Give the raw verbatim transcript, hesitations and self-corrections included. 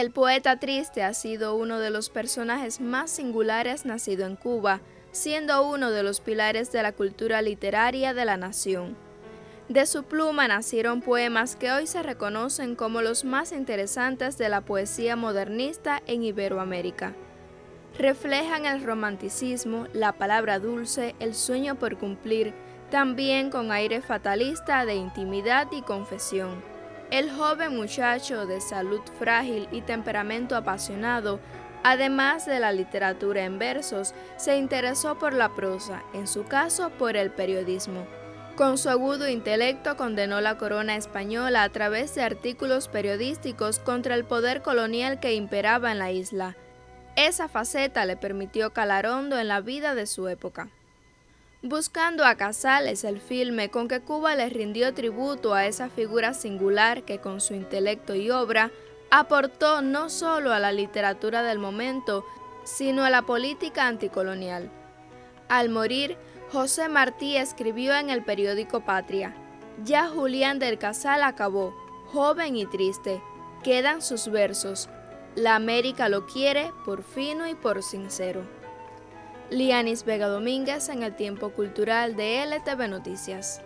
El poeta triste ha sido uno de los personajes más singulares nacido en Cuba, siendo uno de los pilares de la cultura literaria de la nación. De su pluma nacieron poemas que hoy se reconocen como los más interesantes de la poesía modernista en Iberoamérica. Reflejan el romanticismo, la palabra dulce, el sueño por cumplir, también con aire fatalista de intimidad y confesión. El joven muchacho de salud frágil y temperamento apasionado, además de la literatura en versos, se interesó por la prosa, en su caso por el periodismo. Con su agudo intelecto condenó la corona española a través de artículos periodísticos contra el poder colonial que imperaba en la isla. Esa faceta le permitió calar hondo en la vida de su época. Buscando a Casal es el filme con que Cuba le rindió tributo a esa figura singular que con su intelecto y obra aportó no solo a la literatura del momento, sino a la política anticolonial. Al morir, José Martí escribió en el periódico Patria: ya Julián del Casal acabó, joven y triste, quedan sus versos, la América lo quiere por fino y por sincero. Lianis Vega Domínguez en el Tiempo Cultural de L T V Noticias.